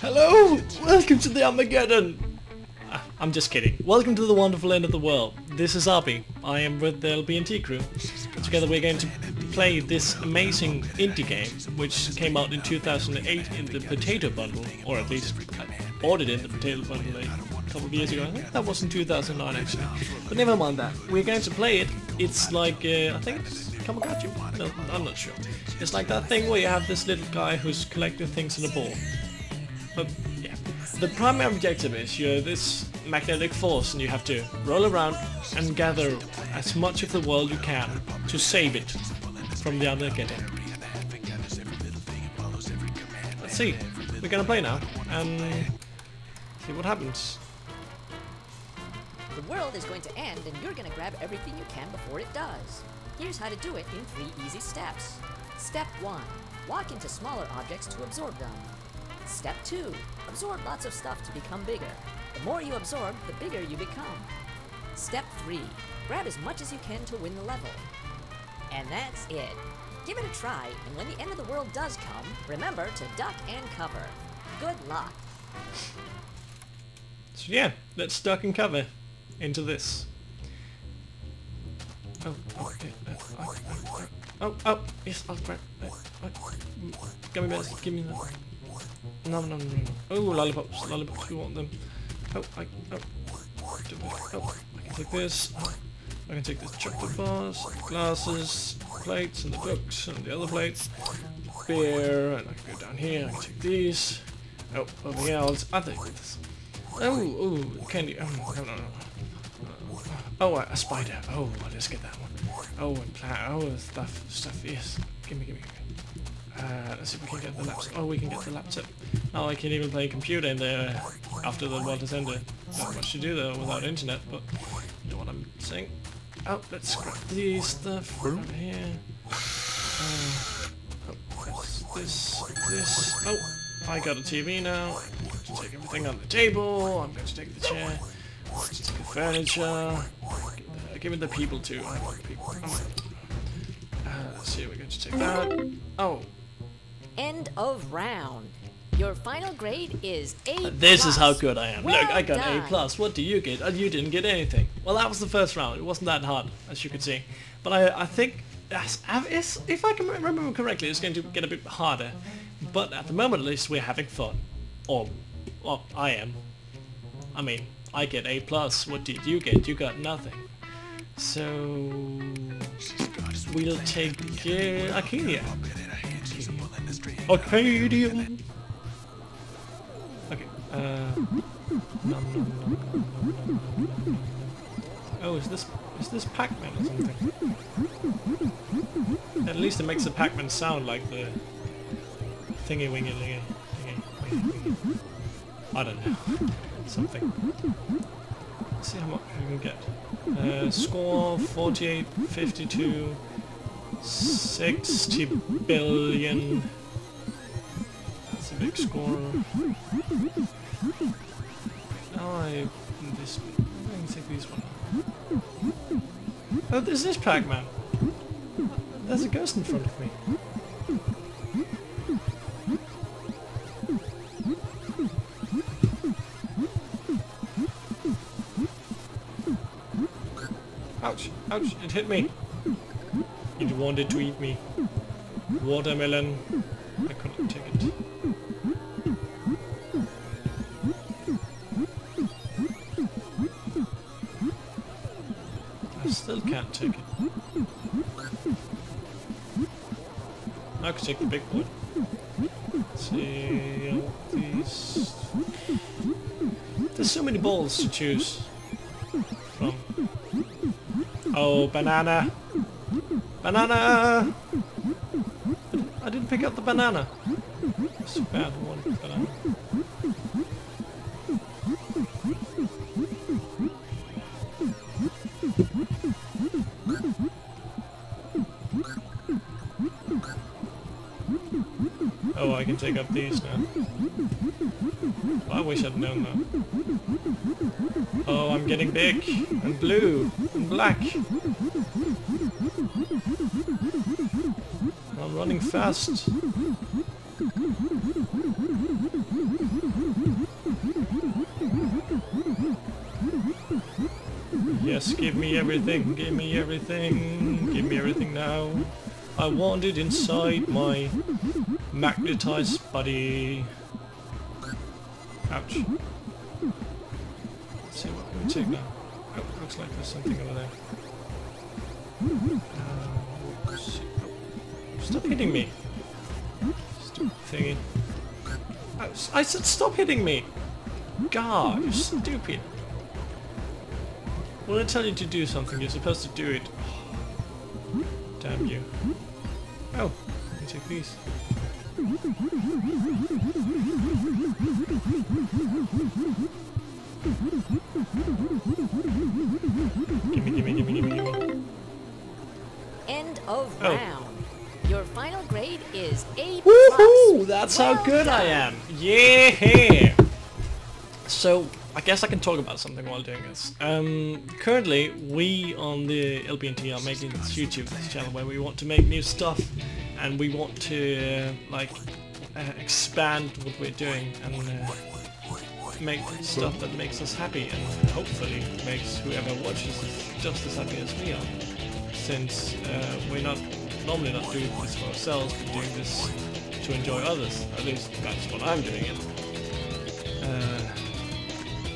Hello! Welcome to the Armageddon! I'm just kidding. Welcome to the Wonderful End of the World. This is Arby. I am with the LBNT crew. Together we're going to play this amazing indie game, which came out in 2008 in the Potato Bundle, or at least I bought it in the Potato Bundle a couple of years ago. I think that was in 2009 actually. But never mind that. We're going to play it. It's like, I think it's Kamikachu? No, I'm not sure. It's like that thing where you have this little guy who's collecting things in a ball. But yeah, the primary objective is you're this magnetic force and you have to roll around and gather as much of the world you can to save it from the Armageddon. Let's see, we're gonna play now and see what happens. The world is going to end and you're gonna grab everything you can before it does. Here's how to do it in 3 easy steps. Step 1. Walk into smaller objects to absorb them. Step 2. Absorb lots of stuff to become bigger. The more you absorb, the bigger you become. Step 3. Grab as much as you can to win the level. And that's it. Give it a try, and when the end of the world does come, remember to duck and cover. Good luck. So yeah, let's duck and cover into this. Oh, okay. Oh, yes, I'll grab. Gummy bears, give me that. No. Oh, lollipops, we want them. I can take this. I can take this chocolate bars, glasses, plates, and the books, and the other plates. Beer, and I can go down here, I can take these. Oh, over here, I'll take this. Oh, candy. Oh, no. Oh, a spider. Oh, let's get that one. Oh, and stuff, yes. Gimme. Let's see if we can get the laptop. Oh, we can get the laptop. Now I can even play computer in there after the world has ended. Not much to do though without internet, but you know what I'm saying. Oh, let's grab these stuff over here. This. Oh, I got a TV now. I'm going to take everything on the table. I'm going to take the chair. Let's take the furniture. Give me the people too. I like people. Let's see, we're going to take that. Oh. End of round. Your final grade is A+. This is how good I am. Well, look, I got done. A+. What do you get? And you didn't get anything. Well, that was the first round. It wasn't that hard, as you could see. But I think, if I can remember correctly, it's going to get a bit harder. But at the moment, at least, we're having fun. Or I am. I mean, I get A+. What did you get? You got nothing. So we'll take Arcadia. Arcadia! Okay, oh, is this Pac-Man or something? At least it makes the Pac-Man sound like the thingy-wingy-lingy. I don't know. Something. Let's see how much we can get. Score 48, 52, 60 billion. That's a big score. Now I can take these one. Oh, this is Pac-Man. There's a ghost in front of me. Ouch, it hit me. It wanted to eat me. Watermelon. I couldn't take it. I still can't take it. I could take the big one. Let's see, these. There's so many balls to choose from. Oh, banana! Banana! I didn't pick up the banana. It's bad. I wanted the banana. Oh, I can take up these now. Well, I wish I'd known that. Oh, I'm getting big and blue. Black. I'm running fast. Yes, give me everything, give me everything, give me everything now. I wandered inside my magnetized body. Ouch. Let's see what can we take now. Oh, looks like there's something over there. Stop hitting me. Stupid thingy. I said stop hitting me! God, you're stupid. When I tell you to do something, you're supposed to do it. Oh, damn you. Oh, let me take these. Gimme, gimme, gimme, gimme, gimme. End of round. Your final grade is A+. Woohoo! That's how good I am! Yeah! So, I guess I can talk about something while doing this. Currently, we on the LBNT are making this YouTube channel where we want to make new stuff and we want to, expand what we're doing and make stuff that makes us happy and hopefully makes whoever watches just as happy as we are. Since we're normally not doing this for ourselves, but doing this to enjoy others. At least that's what I'm doing it.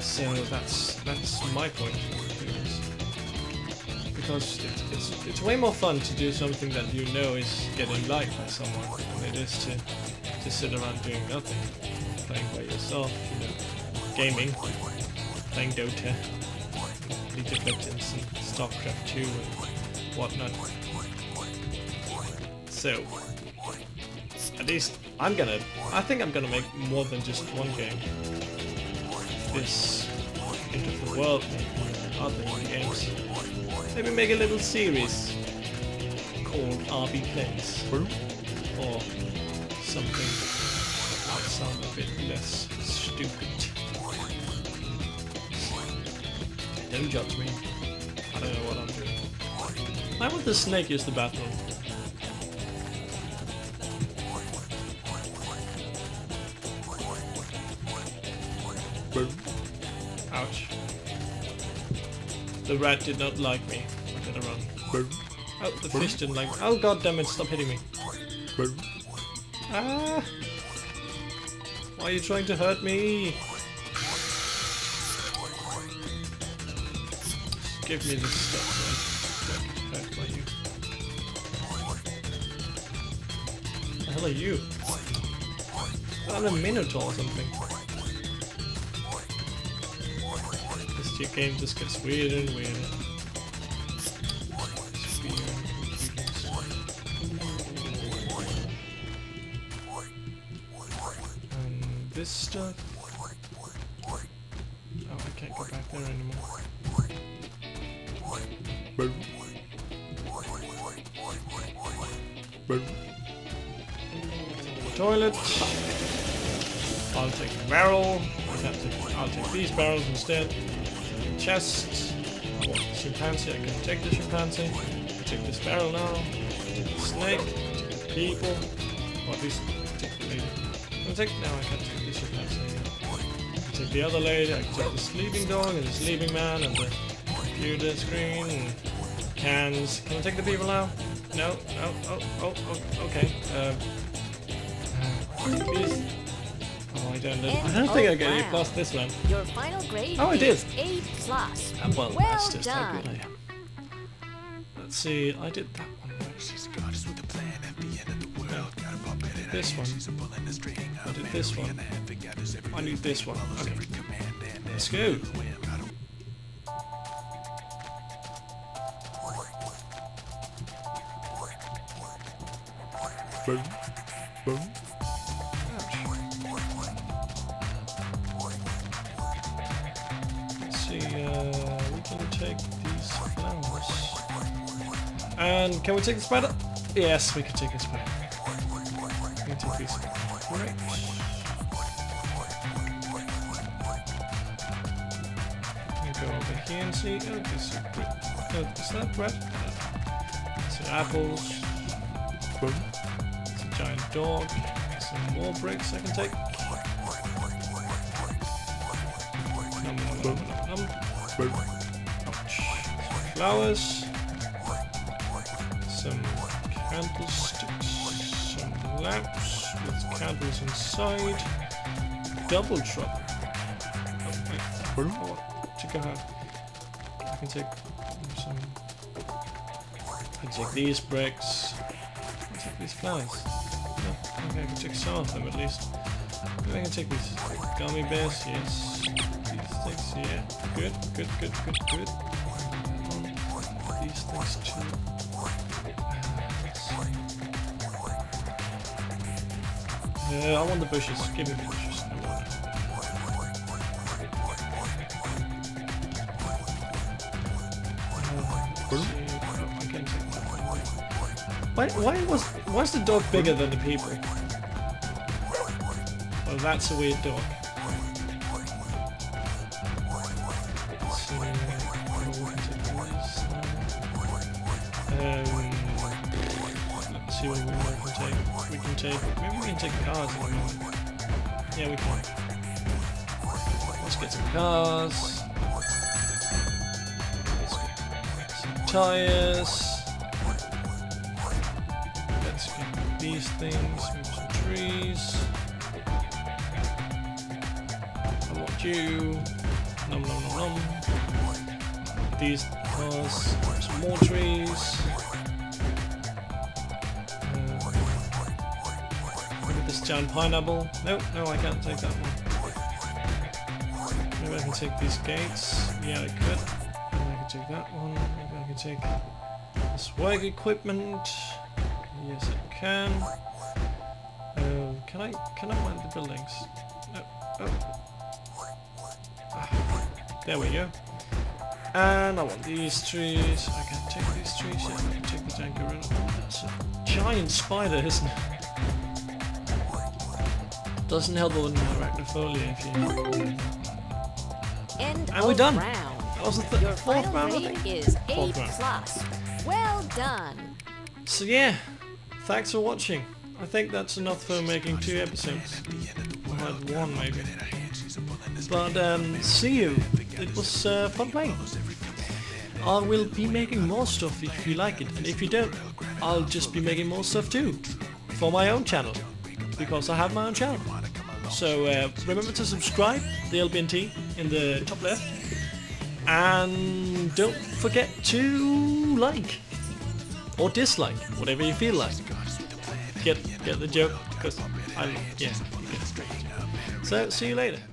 So that's my point of this. Because it's way more fun to do something that you know is getting liked by someone than it is to sit around doing nothing. Playing by yourself, you know, gaming, playing Dota, League of Legends and Starcraft 2 and whatnot. So, at least I think I'm gonna make more than just one game. This End of the World, maybe other games. Maybe make a little series called RB Plays or something that might sound a bit less stupid. Don't judge me. I don't know what I'm doing. Why would the snake use the bathroom? Ouch. The rat did not like me. I'm gonna run. Oh, the fish didn't like me. Oh god damn it, stop hitting me. Ah! Why are you trying to hurt me? Just give me this stuff, man. Hurt by you. What the hell are you? I'm a minotaur or something. Your game just gets weirder and weirder. This stuff. Oh, I can't go back there anymore. Toilet. I'll take the barrel. I'll take these barrels instead. Chest. I want the chimpanzee. I can take the chimpanzee. I take this barrel now. I take the snake. I take the people. Or at least I take the lady. I can take the chimpanzee. I can take the other lady. I can take the sleeping dog and the sleeping man and the computer screen and cans. Can I take the people now? No. No. Oh. Okay. Please. Oh, I don't think I get A plus this one. Your final grade is A+. Well, that's just how good I am. Let's see, I did that one right. She's a goddess with a plan at the end of the world. Got a puppet in her hand. She's a bull in the string. I did this one. I need this one. Okay. Let's go. Boom. Boom. And can we take the spider? Yes, we can take the spider. We can take these. Right. We go over here and see. Oh, this is that bread. Some apples. Boom. It's a giant dog. Some more bricks I can take. Boom. Ouch. flowers, some candlesticks, some lamps with candles inside, double trouble. Oh wait, I to go ahead. I can take some, I can take these bricks, I can take these flowers. No, okay, I can take some of them at least. I can take these gummy bears, yes. These things here. Good, good, good, good, good. These things too. I want the bushes. Give me the bushes. I can't take that. Why is the dog bigger than the people? Oh, that's a weird dog. Let's see what we can take. Maybe we can take cars. Yeah, we can. Let's get some cars. Let's get some tires. Let's get these things. Move some trees. You. Nom nom nom nom. These cars, some more trees. Look at this giant pineapple. Nope, no, I can't take that one. Maybe I can take these gates. Yeah, I could. Maybe I can take that one. Maybe I can take this swag equipment. Yes, I can. Can I mine the buildings? No. Oh. There we go. And I want these trees. I can take these trees. Yeah, I can take the giant gorilla. That's a giant spider, isn't it? Doesn't help with arachnophobia if you. And we're done. Round. That was the fourth round. Is 4th round. Well done. So yeah, thanks for watching. I think that's enough for making 2 episodes. I had 1 maybe. But see you. It was fun playing. I will be making more stuff if you like it, and if you don't, I'll just be making more stuff too for my own channel, because I have my own channel. So remember to subscribe, the LBNT in the top left, and don't forget to like or dislike whatever you feel like. Get the joke, because I yeah. So see you later.